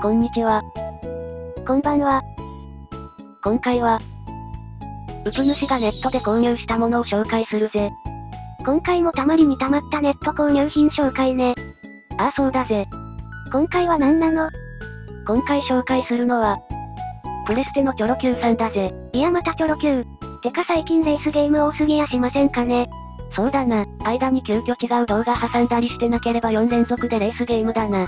こんにちは。こんばんは。今回は、ウプ主がネットで購入したものを紹介するぜ。今回もたまりにたまったネット購入品紹介ね。ああそうだぜ。今回は何なの？今回紹介するのは、プレステのチョロQ3だぜ。いやまたチョロQ。てか最近レースゲーム多すぎやしませんかね。そうだな、間に急遽違う動画挟んだりしてなければ4連続でレースゲームだな。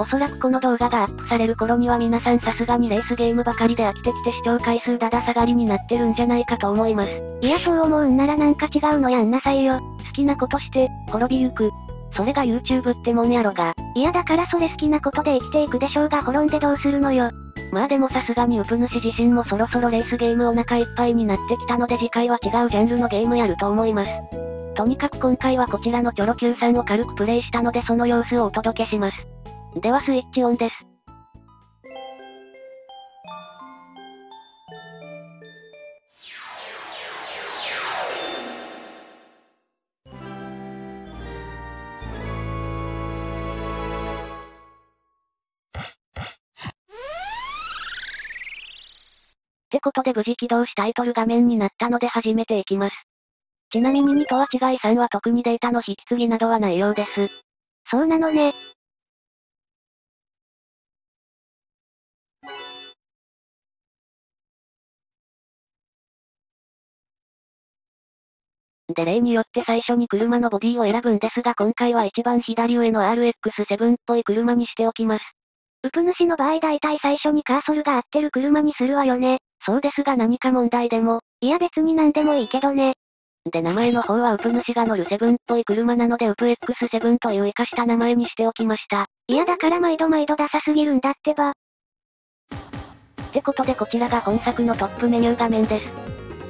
おそらくこの動画がアップされる頃には皆さんさすがにレースゲームばかりで飽きてきて視聴回数だだ下がりになってるんじゃないかと思います。いやそう思うんならなんか違うのやんなさいよ。好きなことして、滅びゆく。それが YouTube ってもんやろが。いやだからそれ好きなことで生きていくでしょうが滅んでどうするのよ。まあでもさすがにウプ主自身もそろそろレースゲームお腹いっぱいになってきたので次回は違うジャンルのゲームやると思います。とにかく今回はこちらのチョロQ3を軽くプレイしたのでその様子をお届けします。ではスイッチオンです。ってことで無事起動しタイトル画面になったので始めていきます。ちなみに2とは違い3は特にデータの引き継ぎなどはないようです。そうなのね。で例によって最初に車のボディを選ぶんですが今回は一番左上の RX7 っぽい車にしておきます。ウプ主の場合大体最初にカーソルが合ってる車にするわよね。そうですが何か問題でも。いや別に何でもいいけどね。で名前の方はウプ主が乗る7っぽい車なのでウプ X7 という活かした名前にしておきました。いやだから毎度ダサすぎるんだってば。ってことでこちらが本作のトップメニュー画面です。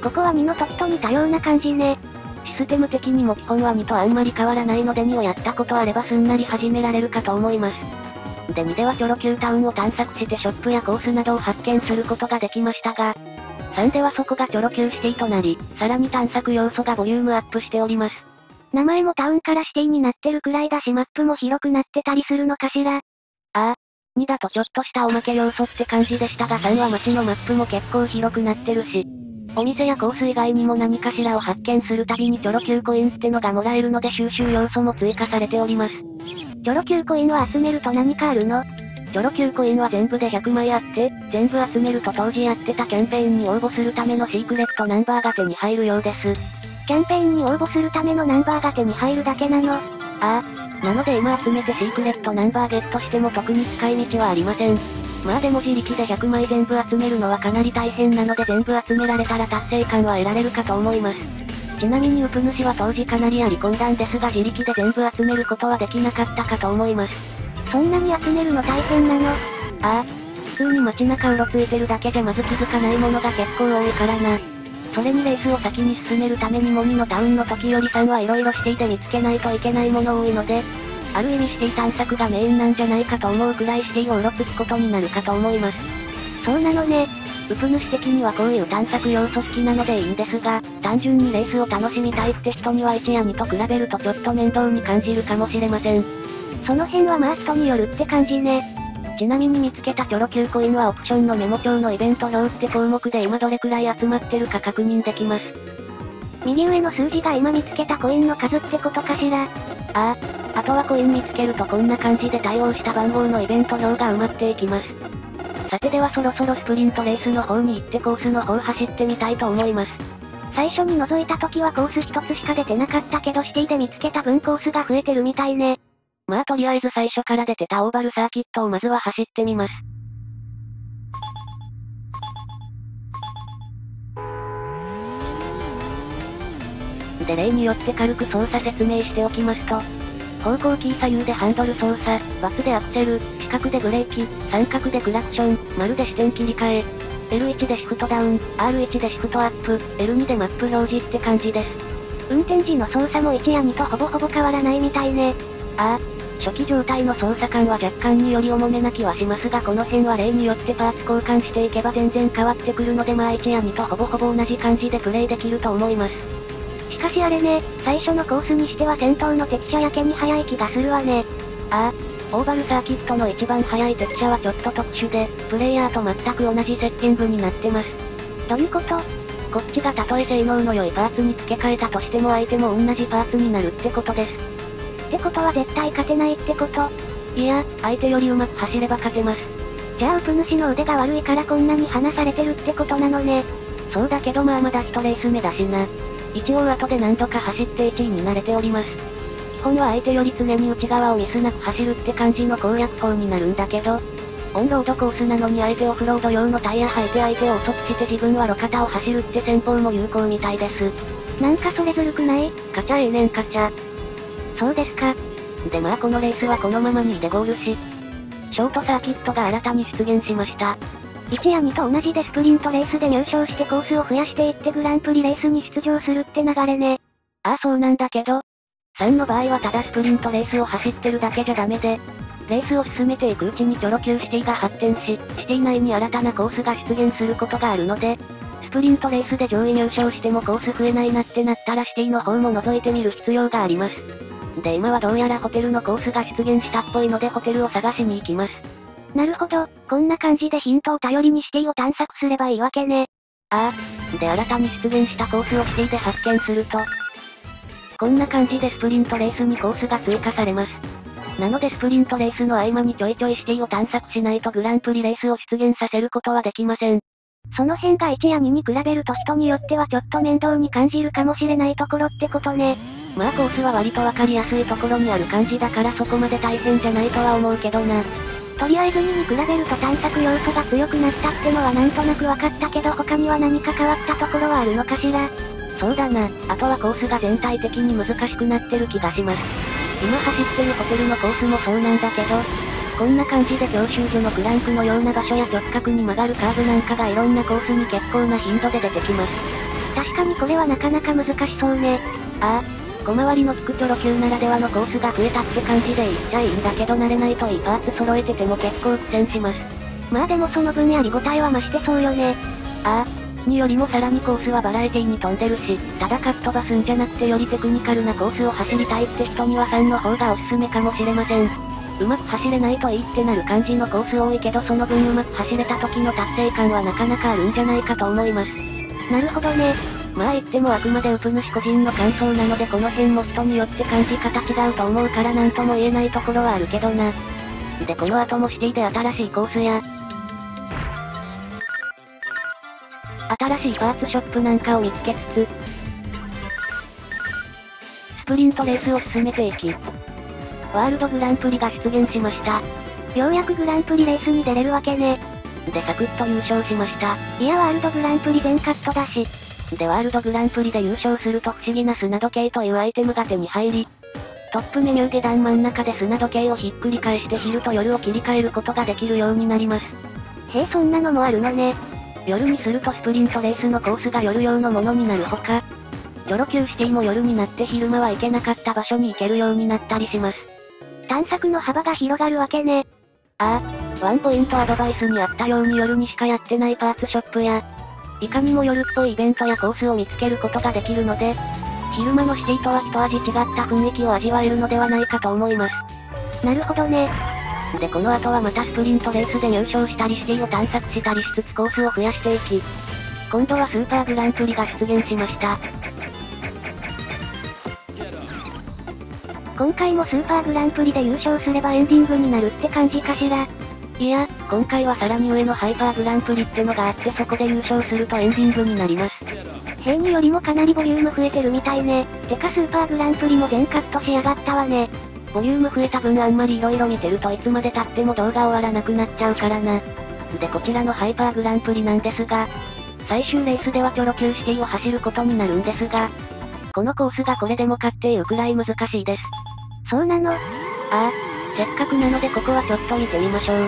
ここは2の時と似たような感じね。システム的にも基本は2とあんまり変わらないので2をやったことあればすんなり始められるかと思います。で2ではチョロQタウンを探索してショップやコースなどを発見することができましたが、3ではそこがチョロQシティとなり、さらに探索要素がボリュームアップしております。名前もタウンからシティになってるくらいだしマップも広くなってたりするのかしら。ああ、2だとちょっとしたおまけ要素って感じでしたが3は街のマップも結構広くなってるし、お店やコース以外にも何かしらを発見するたびにチョロQコインってのがもらえるので収集要素も追加されております。チョロQコインは集めると何かあるの？チョロQコインは全部で100枚あって、全部集めると当時やってたキャンペーンに応募するためのシークレットナンバーが手に入るようです。キャンペーンに応募するためのナンバーが手に入るだけなの？ああ。なので今集めてシークレットナンバーゲットしても特に使い道はありません。まあでも自力で100枚全部集めるのはかなり大変なので全部集められたら達成感は得られるかと思います。ちなみにウプ主は当時かなりやり込んだんですが自力で全部集めることはできなかったかと思います。そんなに集めるの大変なの？ああ。普通に街中うろついてるだけじゃまず気づかないものが結構多いからな。それにレースを先に進めるためにも2のタウンの時より3はいろいろシティで見つけないといけないもの多いので、ある意味シティ探索がメインなんじゃないかと思うくらいシティをうろつくことになるかと思います。そうなのね。ウプ主的にはこういう探索要素好きなのでいいんですが、単純にレースを楽しみたいって人には1や2と比べるとちょっと面倒に感じるかもしれません。その辺はまあ人によるって感じね。ちなみに見つけたチョロQコインはオプションのメモ帳のイベント表って項目で今どれくらい集まってるか確認できます。右上の数字が今見つけたコインの数ってことかしら。ああ、あとはコイン見つけるとこんな感じで対応した番号のイベント表が埋まっていきます。さてではそろそろスプリントレースの方に行ってコースの方走ってみたいと思います。最初に覗いた時はコース一つしか出てなかったけどシティで見つけた分コースが増えてるみたいね。まあとりあえず最初から出てたオーバルサーキットをまずは走ってみます。で例によって軽く操作説明しておきますと、方向キー左右でハンドル操作、×でアクセル、四角でブレーキ、三角でクラクション、丸で視点切り替え、L1 でシフトダウン、R1 でシフトアップ、L2 でマップ表示って感じです。運転時の操作も1や2とほぼ変わらないみたいね。ああ、初期状態の操作感は若干により重めな気はしますがこの辺は例によってパーツ交換していけば全然変わってくるのでまあ1や2とほぼ同じ感じでプレイできると思います。しかしあれね、最初のコースにしては先頭の敵車やけに速い気がするわね。ああ、オーバルサーキットの一番速い敵車はちょっと特殊で、プレイヤーと全く同じセッティングになってます。どういうこと？こっちがたとえ性能の良いパーツに付け替えたとしても相手も同じパーツになるってことです。ってことは絶対勝てないってこと？いや、相手よりうまく走れば勝てます。じゃあウプ主の腕が悪いからこんなに離されてるってことなのね。そうだけどまあまだ1レース目だしな。一応後で何度か走って1位に慣れております。基本は相手より常に内側をミスなく走るって感じの攻略法になるんだけど、オンロードコースなのに相手オフロード用のタイヤ履いて相手を遅くして自分は路肩を走るって戦法も有効みたいです。なんかそれずるくない？カチャええねんカチャ。そうですか。でまあこのレースはこのまま2位でゴールし、ショートサーキットが新たに出現しました。1や2と同じでスプリントレースで入賞してコースを増やしていってグランプリレースに出場するって流れね。ああそうなんだけど、3の場合はただスプリントレースを走ってるだけじゃダメで、レースを進めていくうちにチョロQシティが発展し、シティ内に新たなコースが出現することがあるので、スプリントレースで上位入賞してもコース増えないなってなったらシティの方も覗いてみる必要があります。で今はどうやらホテルのコースが出現したっぽいのでホテルを探しに行きます。なるほど、こんな感じでヒントを頼りにシティを探索すればいいわけね。ああ、で新たに出現したコースをシティで発見すると、こんな感じでスプリントレースにコースが追加されます。なのでスプリントレースの合間にちょいちょいシティを探索しないとグランプリレースを出現させることはできません。その辺が1や2に比べると人によってはちょっと面倒に感じるかもしれないところってことね。まあコースは割とわかりやすいところにある感じだからそこまで大変じゃないとは思うけどな。とりあえず2に比べると探索要素が強くなったってのはなんとなくわかったけど他には何か変わったところはあるのかしら。そうだな、あとはコースが全体的に難しくなってる気がします。今走ってるホテルのコースもそうなんだけど、こんな感じで教習所のクランクのような場所や直角に曲がるカーブなんかがいろんなコースに結構な頻度で出てきます。確かにこれはなかなか難しそうね。ああ、小回りの利くチョロQならではのコースが増えたって感じで言っちゃいいんだけど慣れないといいパーツ揃えてても結構苦戦します。まあでもその分やりごたえは増してそうよね。ああ。によりもさらにコースはバラエティに富んでるし、ただかっ飛ばすんじゃなくてよりテクニカルなコースを走りたいって人には3の方がおすすめかもしれません。うまく走れないといいってなる感じのコース多いけどその分うまく走れた時の達成感はなかなかあるんじゃないかと思います。なるほどね。まあ言ってもあくまでウプ主個人の感想なのでこの辺も人によって感じ方違うと思うからなんとも言えないところはあるけどな。でこの後もシティで新しいコースや、新しいパーツショップなんかを見つけつつ、スプリントレースを進めていき、ワールドグランプリが出現しました。ようやくグランプリレースに出れるわけね。でサクッと優勝しました。いやワールドグランプリ全カットだし。でワールドグランプリで優勝すると不思議な砂時計というアイテムが手に入り、トップメニュー下段真ん中で砂時計をひっくり返して昼と夜を切り替えることができるようになります。へえそんなのもあるのね。夜にするとスプリントレースのコースが夜用のものになるほか、チョロQシティも夜になって昼間は行けなかった場所に行けるようになったりします。探索の幅が広がるわけね。ああ、ワンポイントアドバイスにあったように夜にしかやってないパーツショップや、いかにも夜っぽいイベントやコースを見つけることができるので、昼間のシティとは一味違った雰囲気を味わえるのではないかと思います。なるほどね。でこの後はまたスプリントレースで入賞したりシティを探索したりしつつコースを増やしていき、今度はスーパーグランプリが出現しました。今回もスーパーグランプリで優勝すればエンディングになるって感じかしら。いや、今回はさらに上のハイパーグランプリってのがあってそこで優勝するとエンディングになります。平によりもかなりボリューム増えてるみたいね。てかスーパーグランプリも全カットしやがったわね。ボリューム増えた分あんまり色々見てるといつまで経っても動画終わらなくなっちゃうからな。でこちらのハイパーグランプリなんですが、最終レースではチョロQシティを走ることになるんですが、このコースがこれでもかっていうくらい難しいです。そうなの？ああ、せっかくなのでここはちょっと見てみましょう。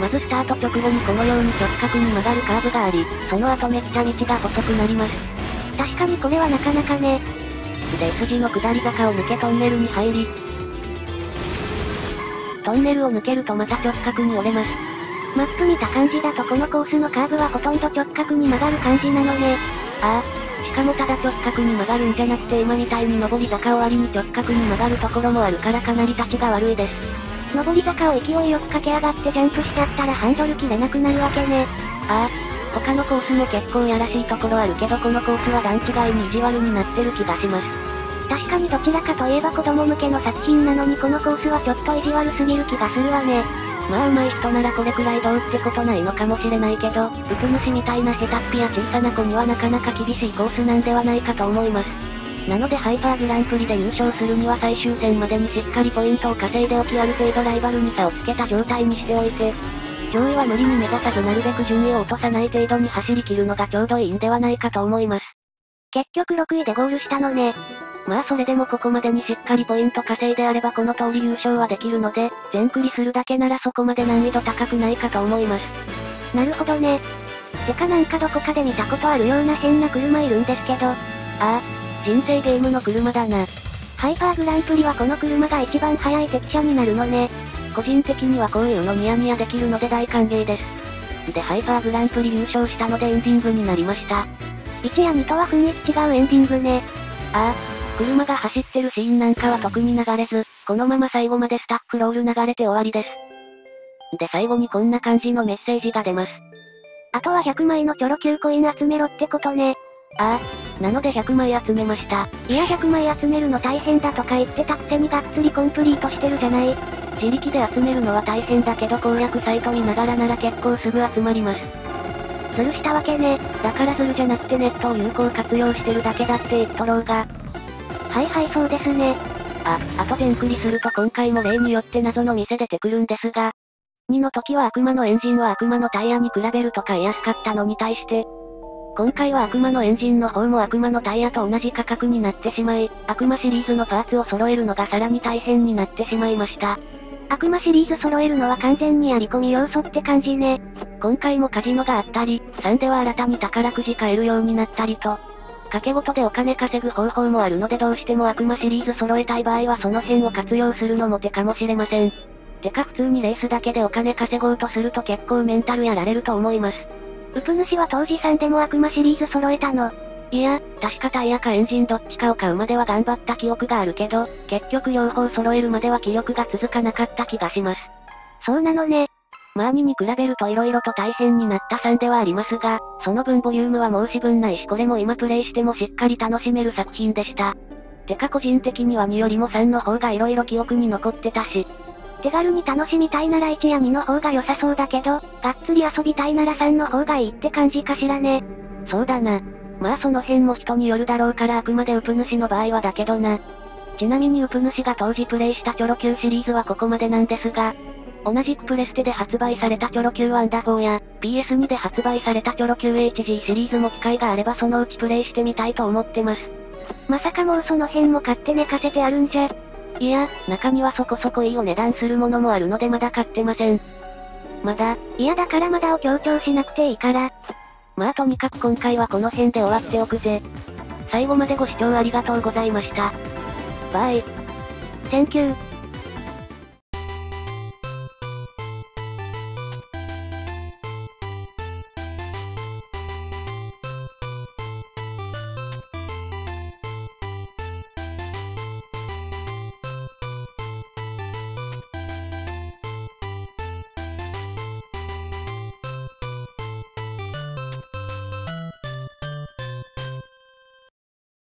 まずスタート直後にこのように直角に曲がるカーブがあり、その後めっちゃ道が細くなります。確かにこれはなかなかね。で S 字の下り坂を抜けトンネルに入り、トンネルを抜けるとまた直角に折れます。マップ見た感じだとこのコースのカーブはほとんど直角に曲がる感じなのね。ああ、し坂もただ直角に曲がるんじゃなくて今みたいに上り坂を割に直角に曲がるところもあるからかなり立ちが悪いです。上り坂を勢いよく駆け上がってジャンプしちゃったらハンドル切れなくなるわけね。ああ、他のコースも結構やらしいところあるけどこのコースは段違いに意地悪になってる気がします。確かにどちらかといえば子供向けの作品なのにこのコースはちょっと意地悪すぎる気がするわね。まあ上手い人ならこれくらいどうってことないのかもしれないけど、うつ虫みたいな下手っぴや小さな子にはなかなか厳しいコースなんではないかと思います。なのでハイパーグランプリで優勝するには最終戦までにしっかりポイントを稼いでおきある程度ライバルに差をつけた状態にしておいて、上位は無理に目立たずなるべく順位を落とさない程度に走り切るのがちょうどいいんではないかと思います。結局6位でゴールしたのね。まあそれでもここまでにしっかりポイント稼いであればこの通り優勝はできるので、全クリするだけならそこまで難易度高くないかと思います。なるほどね。てかなんかどこかで見たことあるような変な車いるんですけど、ああ、人生ゲームの車だな。ハイパーグランプリはこの車が一番速い敵車になるのね。個人的にはこういうのニヤニヤできるので大歓迎です。でハイパーグランプリ優勝したのでエンディングになりました。1や2とは雰囲気違うエンディングね。ああ、車が走ってるシーンなんかは特に流れず、このまま最後までスタッフロール流れて終わりです。で最後にこんな感じのメッセージが出ます。あとは100枚のチョロQコイン集めろってことね。ああ、なので100枚集めました。いや100枚集めるの大変だとか言ってたくせにがっつりコンプリートしてるじゃない。自力で集めるのは大変だけど攻略サイト見ながらなら結構すぐ集まります。ズルしたわけね。だからズルじゃなくてネットを有効活用してるだけだって言っとろうが。はいはいそうですね。あと全クリすると今回も例によって謎の店出てくるんですが、2の時は悪魔のエンジンは悪魔のタイヤに比べると買いやすかったのに対して、今回は悪魔のエンジンの方も悪魔のタイヤと同じ価格になってしまい、悪魔シリーズのパーツを揃えるのがさらに大変になってしまいました。悪魔シリーズ揃えるのは完全にやり込み要素って感じね。今回もカジノがあったり、3では新たに宝くじ買えるようになったりと、賭け事でお金稼ぐ方法もあるのでどうしても悪魔シリーズ揃えたい場合はその辺を活用するのも手かもしれません。てか普通にレースだけでお金稼ごうとすると結構メンタルやられると思います。うぷ主は当時3でも悪魔シリーズ揃えたの？いや、確かタイヤかエンジンどっちかを買うまでは頑張った記憶があるけど、結局両方揃えるまでは気力が続かなかった気がします。そうなのね。まあ2に比べると色々と大変になった3ではありますが、その分ボリュームは申し分ないしこれも今プレイしてもしっかり楽しめる作品でした。てか個人的には2よりも3の方が色々記憶に残ってたし。手軽に楽しみたいなら1や2の方が良さそうだけど、がっつり遊びたいなら3の方がいいって感じかしらね。そうだな。まあその辺も人によるだろうからあくまでウプ主の場合はだけどな。ちなみにウプ主が当時プレイしたチョロQシリーズはここまでなんですが、同じくプレステで発売されたチョロQ4 や PS2 で発売されたチョロQ HG シリーズも機会があればそのうちプレイしてみたいと思ってます。まさかもうその辺も買って寝かせてあるんじゃ。いや、中にはそこそこいいお値段するものもあるのでまだ買ってません。まだ、いやだからまだを強調しなくていいから。まあとにかく今回はこの辺で終わっておくぜ。最後までご視聴ありがとうございました。バイ。センキュー。